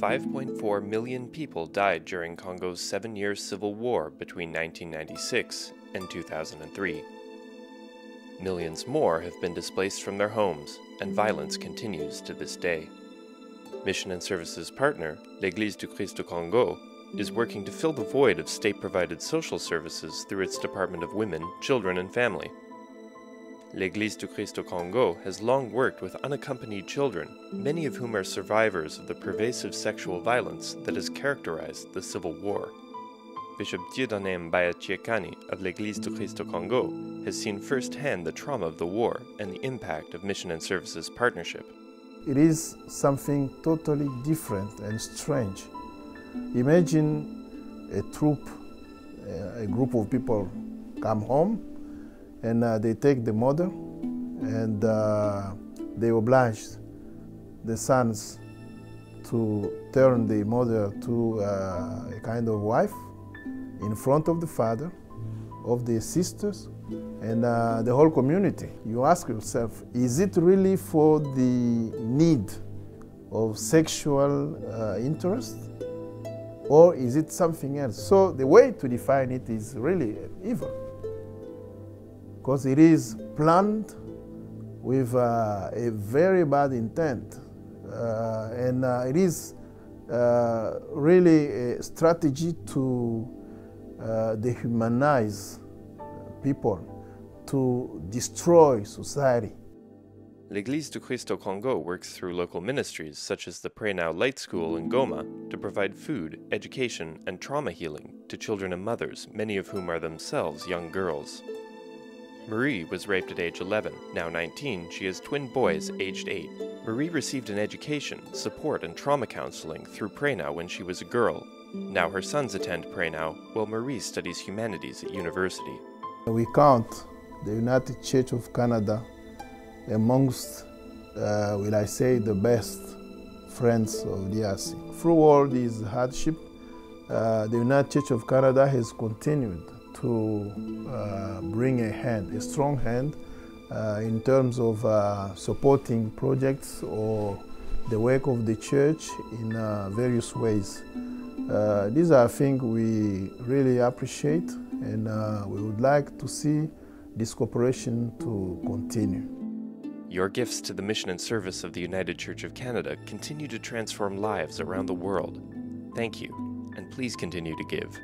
5.4 million people died during Congo's 7-year civil war between 1996 and 2003. Millions more have been displaced from their homes, and violence continues to this day. Mission and Service's partner, L'Église du Christ au Congo, is working to fill the void of state-provided social services through its Department of Women, Children, and Family. L'Église du Christ au Congo has long worked with unaccompanied children, many of whom are survivors of the pervasive sexual violence that has characterized the civil war. Bishop Diedonem Bayatiekani of L'Église du Christ au Congo has seen firsthand the trauma of the war and the impact of Mission and Services partnership. It is something totally different and strange. Imagine a troop, a group of people come home and they take the mother and they oblige the sons to turn the mother to a kind of wife in front of the father, of the sisters, and the whole community. You ask yourself, is it really for the need of sexual interest? Or is it something else? So the way to define it is really evil, because it is planned with a very bad intent, and it is really a strategy to dehumanize people, to destroy society. L'Église du Christ au Congo works through local ministries such as the Pray Now Light School in Goma to provide food, education, and trauma healing to children and mothers, many of whom are themselves young girls. Marie was raped at age 11. Now 19, she has twin boys aged 8. Marie received an education, support, and trauma counseling through Pray Now when she was a girl. Now her sons attend Pray Now, while Marie studies humanities at university. We count the United Church of Canada amongst, will I say, the best friends of the ASIC. Through all these hardship, the United Church of Canada has continued to bring a hand, a strong hand, in terms of supporting projects or the work of the church in various ways. These are things we really appreciate, and we would like to see this cooperation to continue. Your gifts to the mission and service of the United Church of Canada continue to transform lives around the world. Thank you, and please continue to give.